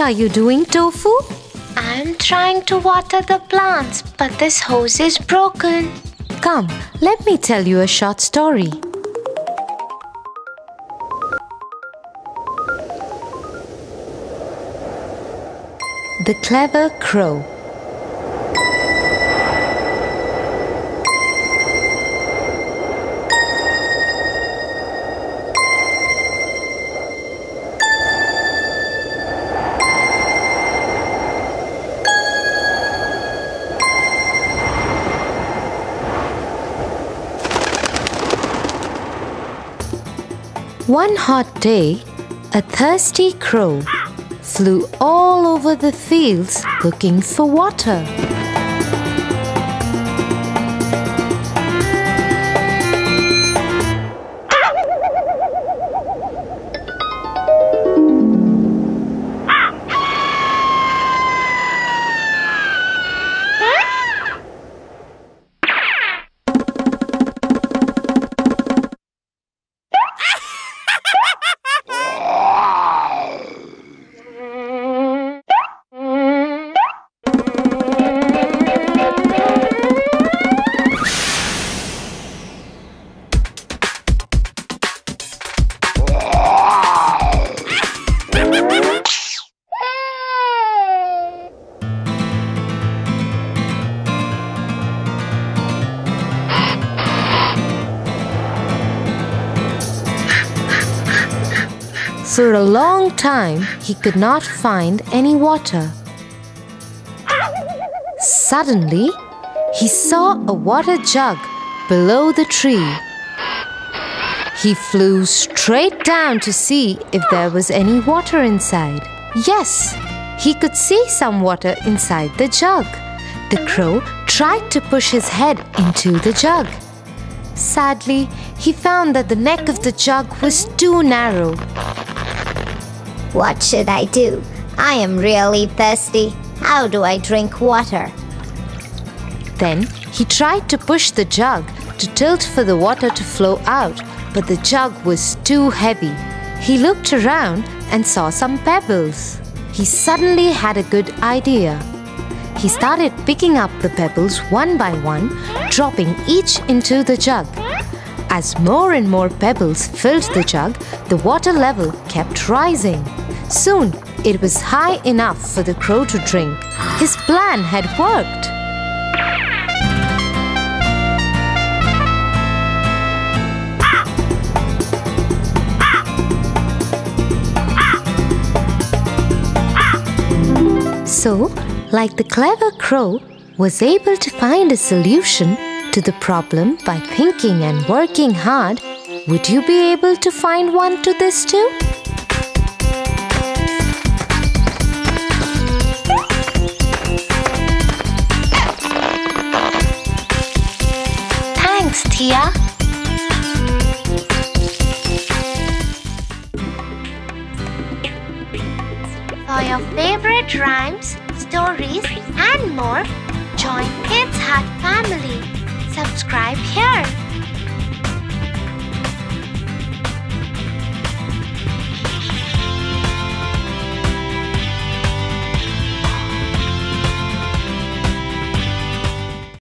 are you doing, Tofu? I'm trying to water the plants, but this hose is broken. Come, let me tell you a short story. The Clever Crow. One hot day, a thirsty crow flew all over the fields looking for water. For a long time, he could not find any water. Suddenly, he saw a water jug below the tree. He flew straight down to see if there was any water inside. Yes, he could see some water inside the jug. The crow tried to push his head into the jug. Sadly, he found that the neck of the jug was too narrow. What should I do? I am really thirsty. How do I drink water? Then he tried to push the jug to tilt for the water to flow out, but the jug was too heavy. He looked around and saw some pebbles. He suddenly had a good idea. He started picking up the pebbles one by one, dropping each into the jug. As more and more pebbles filled the jug, the water level kept rising. Soon, it was high enough for the crow to drink. His plan had worked. So, like the clever crow, was able to find a solution to the problem by thinking and working hard, would you be able to find one to this too? Thanks, Tia. For your favorite rhymes, stories and more, join Kids Heart Family. Subscribe here.